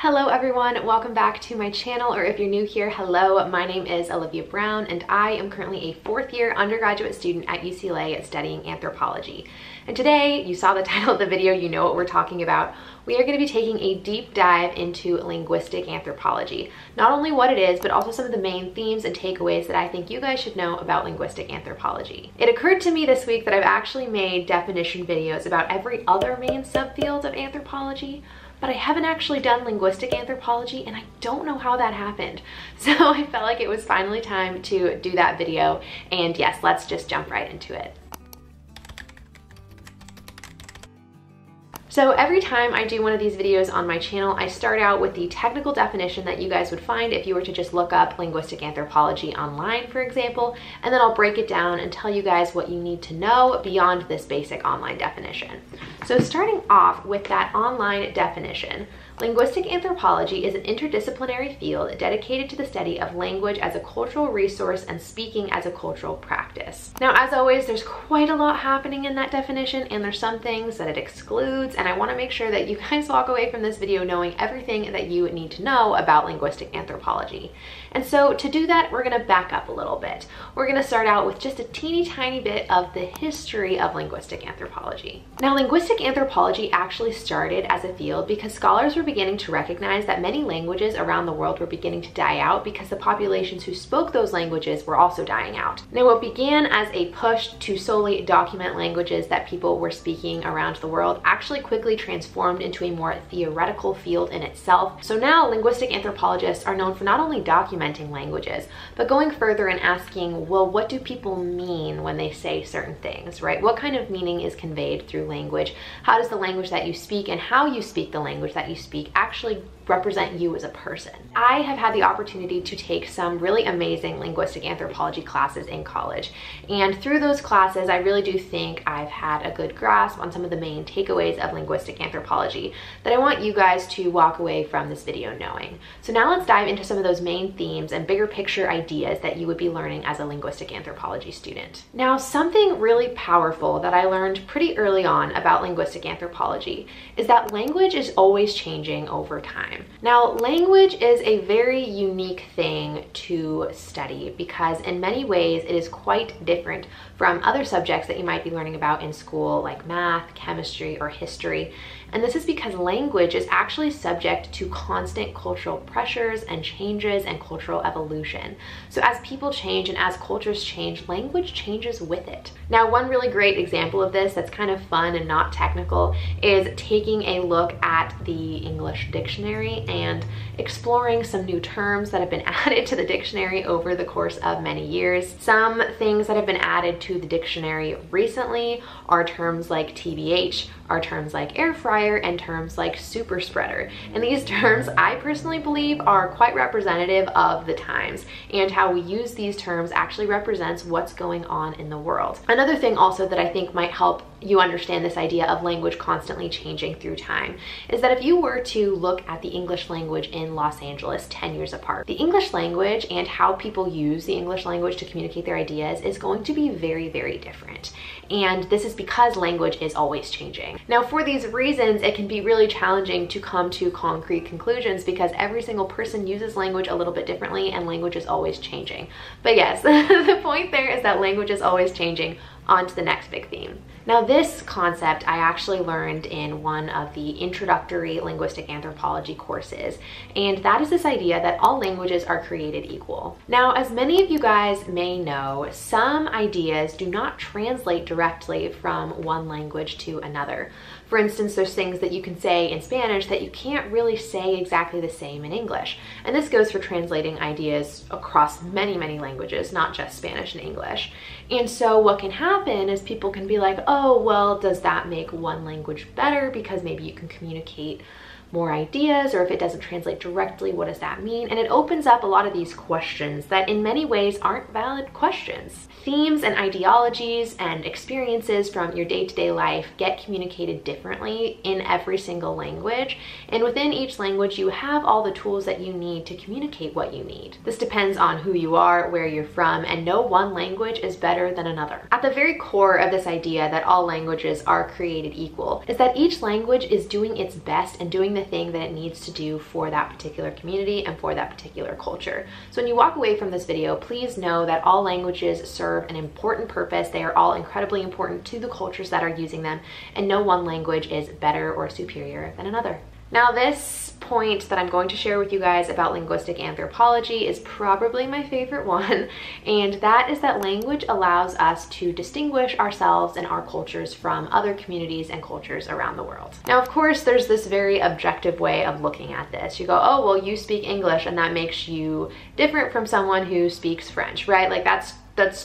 Hello everyone, welcome back to my channel, or if you're new here, hello, my name is Olivia Brown and I am currently a fourth-year undergraduate student at UCLA studying anthropology. And today, you saw the title of the video, you know what we're talking about. We are going to be taking a deep dive into linguistic anthropology. Not only what it is, but also some of the main themes and takeaways that I think you guys should know about linguistic anthropology. It occurred to me this week that I've actually made definition videos about every other main subfield of anthropology, but I haven't actually done linguistic anthropology and I don't know how that happened. So I felt like it was finally time to do that video, and yes, let's just jump right into it. So every time I do one of these videos on my channel, I start out with the technical definition that you guys would find if you were to just look up linguistic anthropology online, for example, and then I'll break it down and tell you guys what you need to know beyond this basic online definition. So starting off with that online definition, linguistic anthropology is an interdisciplinary field dedicated to the study of language as a cultural resource and speaking as a cultural practice. Now, as always, there's quite a lot happening in that definition, and there's some things that it excludes, and I want to make sure that you guys walk away from this video knowing everything that you need to know about linguistic anthropology. And so to do that, we're going to back up a little bit. We're going to start out with just a teeny tiny bit of the history of linguistic anthropology. Now, linguistic anthropology actually started as a field because scholars were beginning to recognize that many languages around the world were beginning to die out because the populations who spoke those languages were also dying out. Now, what began as a push to solely document languages that people were speaking around the world actually quickly transformed into a more theoretical field in itself. So now linguistic anthropologists are known for not only documenting languages, but going further and asking, well, what do people mean when they say certain things, right? What kind of meaning is conveyed through language? How does the language that you speak and how you speak the language that you speak actually represent you as a person? I have had the opportunity to take some really amazing linguistic anthropology classes in college, and through those classes I really do think I've had a good grasp on some of the main takeaways of linguistic anthropology that I want you guys to walk away from this video knowing. So now let's dive into some of those main themes and bigger picture ideas that you would be learning as a linguistic anthropology student. Now, something really powerful that I learned pretty early on about linguistic anthropology is that language is always changing over time. Now, language is a very unique thing to study because in many ways it is quite different from other subjects that you might be learning about in school, like math, chemistry, or history. And this is because language is actually subject to constant cultural pressures and changes and cultural evolution. So as people change and as cultures change, language changes with it. Now, one really great example of this that's kind of fun and not technical is taking a look at the English dictionary and exploring some new terms that have been added to the dictionary over the course of many years. Some things that have been added to the dictionary recently are terms like TBH, are terms like air fryer, and terms like super spreader. And these terms, I personally believe, are quite representative of the times, and how we use these terms actually represents what's going on in the world. Another thing also that I think might help you understand this idea of language constantly changing through time is that if you were to look at the English language in Los Angeles 10 years apart, the English language and how people use the English language to communicate their ideas is going to be very, very different. And this is because language is always changing. Now, for these reasons, it can be really challenging to come to concrete conclusions because every single person uses language a little bit differently and language is always changing. But yes, the point there is that language is always changing. On to the next big theme. Now, this concept I actually learned in one of the introductory linguistic anthropology courses, and that is this idea that all languages are created equal. Now, as many of you guys may know, some ideas do not translate directly from one language to another. For instance, there's things that you can say in Spanish that you can't really say exactly the same in English. And this goes for translating ideas across many, many languages, not just Spanish and English. And so what can happen is people can be like, oh, well, does that make one language better because maybe you can communicate more ideas, or if it doesn't translate directly, what does that mean? And it opens up a lot of these questions that in many ways aren't valid questions. Themes and ideologies and experiences from your day-to-day life get communicated differently in every single language, and within each language you have all the tools that you need to communicate what you need. This depends on who you are, where you're from, and no one language is better than another. At the very core of this idea that all languages are created equal is that each language is doing its best and doing the thing that it needs to do for that particular community and for that particular culture. So when you walk away from this video, please know that all languages serve an important purpose. They are all incredibly important to the cultures that are using them, and no one language is better or superior than another. Now, this point that I'm going to share with you guys about linguistic anthropology is probably my favorite one, and that is that language allows us to distinguish ourselves and our cultures from other communities and cultures around the world. Now, of course, there's this very objective way of looking at this. You go, oh, well, you speak English, and that makes you different from someone who speaks French, right? Like, that's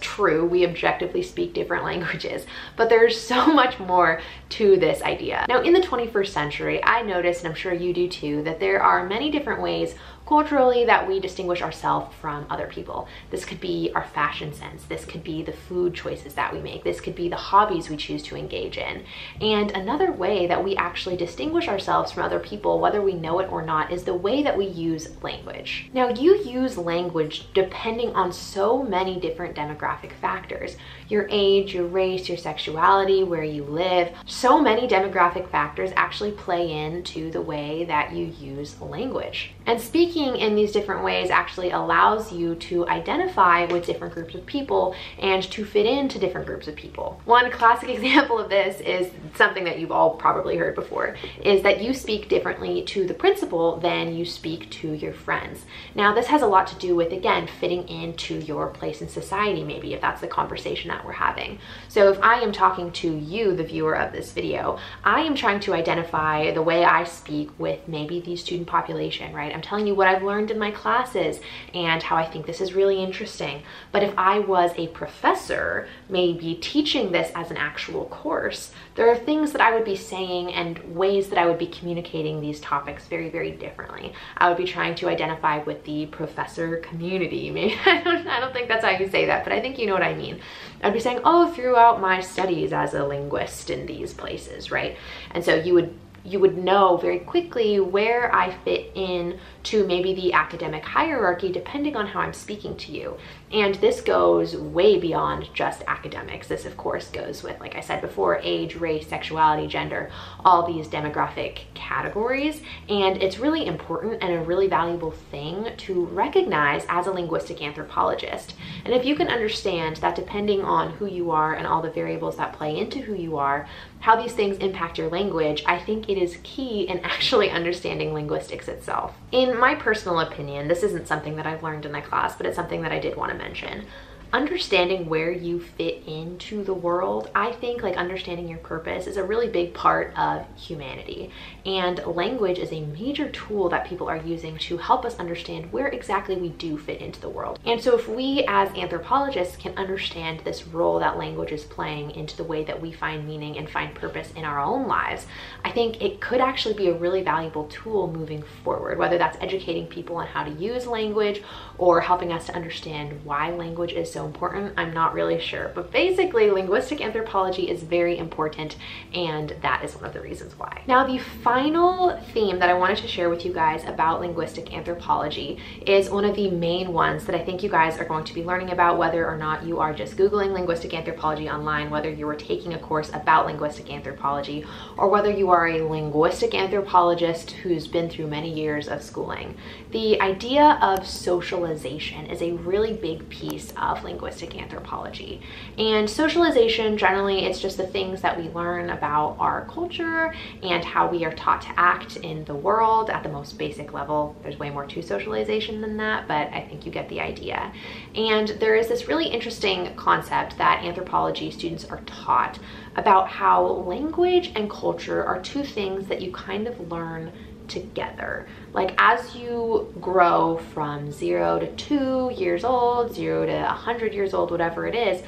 true, we objectively speak different languages, but there's so much more to this idea. Now, in the 21st century, I noticed, and I'm sure you do too, that there are many different ways culturally that we distinguish ourselves from other people. This could be our fashion sense, this could be the food choices that we make, this could be the hobbies we choose to engage in. And another way that we actually distinguish ourselves from other people, whether we know it or not, is the way that we use language. Now, you use language depending on so many different demographic factors. Your age, your race, your sexuality, where you live. So many demographic factors actually play into the way that you use language. And speaking in these different ways actually allows you to identify with different groups of people and to fit into different groups of people. One classic example of this is something that you've all probably heard before, is that you speak differently to the principal than you speak to your friends. Now, this has a lot to do with, again, fitting into your place in society, maybe, if that's the conversation that we're having. So if I am talking to you, the viewer of this video, I am trying to identify the way I speak with maybe the student population, right? I'm telling you what I've learned in my classes and how I think this is really interesting. But if I was a professor, maybe teaching this as an actual course, there are things that I would be saying and ways that I would be communicating these topics very, very differently. I would be trying to identify with the professor community. Maybe I don't think that's how you say that, but I think you know what I mean. I'd be saying, oh, throughout my studies as a linguist in these places, right? And so you would know very quickly where I fit in to maybe the academic hierarchy depending on how I'm speaking to you. And this goes way beyond just academics. This, of course, goes with, like I said before, age, race, sexuality, gender, all these demographic categories. And it's really important and a really valuable thing to recognize as a linguistic anthropologist. And if you can understand that depending on who you are and all the variables that play into who you are, how these things impact your language, I think it is key in actually understanding linguistics itself. In my personal opinion, this isn't something that I've learned in my class, but it's something that I did want to mention. Understanding where you fit into the world, I think, like, understanding your purpose is a really big part of humanity. And language is a major tool that people are using to help us understand where exactly we do fit into the world. And so if we as anthropologists can understand this role that language is playing into the way that we find meaning and find purpose in our own lives, I think it could actually be a really valuable tool moving forward, whether that's educating people on how to use language or helping us to understand why language is so important. I'm not really sure, but basically linguistic anthropology is very important, and that is one of the reasons why. Now, the final theme that I wanted to share with you guys about linguistic anthropology is one of the main ones that I think you guys are going to be learning about, whether or not you are just Googling linguistic anthropology online, whether you are taking a course about linguistic anthropology, or whether you are a linguistic anthropologist who's been through many years of schooling. The idea of socialization is a really big piece of linguistic anthropology. And socialization, generally, it's just the things that we learn about our culture and how we are taught to act in the world at the most basic level. There's way more to socialization than that, but I think you get the idea. And there is this really interesting concept that anthropology students are taught about how language and culture are two things that you kind of learn together. Like, as you grow from 0 to 2 years old, 0 to 100 years old, whatever it is,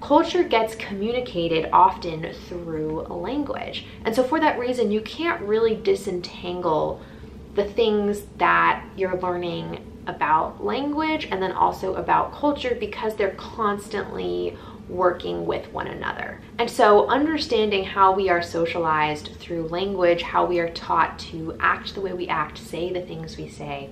culture gets communicated often through language. And so for that reason, you can't really disentangle the things that you're learning about language and then also about culture, because they're constantly working with one another. And so understanding how we are socialized through language, how we are taught to act the way we act, say the things we say,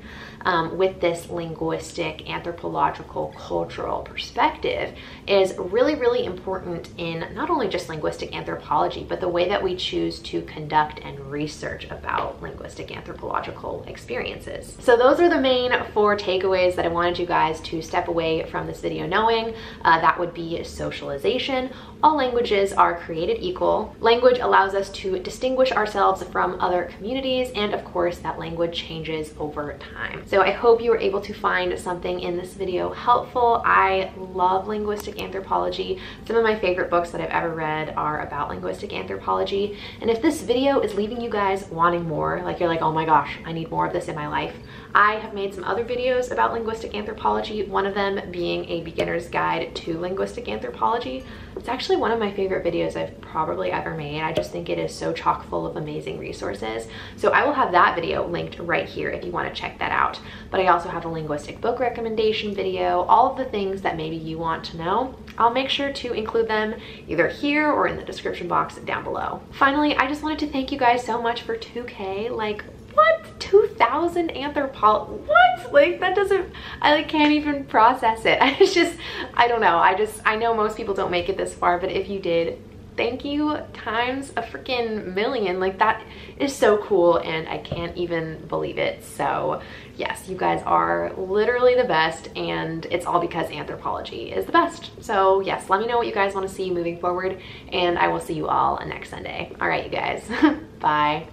with this linguistic, anthropological, cultural perspective is really, really important in not only just linguistic anthropology, but the way that we choose to conduct and research about linguistic anthropological experiences. So those are the main four takeaways that I wanted you guys to step away from this video knowing. That would be socialization. All languages are created equal. Language allows us to distinguish ourselves from other communities, and of course that language changes over time. So I hope you were able to find something in this video helpful. I love linguistic anthropology. Some of my favorite books that I've ever read are about linguistic anthropology, and if this video is leaving you guys wanting more, like you're like, oh my gosh, I need more of this in my life, I have made some other videos about linguistic anthropology, one of them being a beginner's guide to linguistic anthropology. It's actually one of my favorite videos I've probably ever made. I just think it is so chock full of amazing resources. So I will have that video linked right here if you want to check that out. But I also have a linguistic book recommendation video, all of the things that maybe you want to know. I'll make sure to include them either here or in the description box down below. Finally, I just wanted to thank you guys so much for 2K, like, what? 2,000 anthropologists? What? Like, that doesn't, I like can't even process it. It's just, I don't know. I know most people don't make it this far, but if you did, thank you times a freaking million. Like, that is so cool and I can't even believe it. So yes, you guys are literally the best, and it's all because anthropology is the best. So yes, let me know what you guys want to see moving forward, and I will see you all next Sunday. All right, you guys, bye.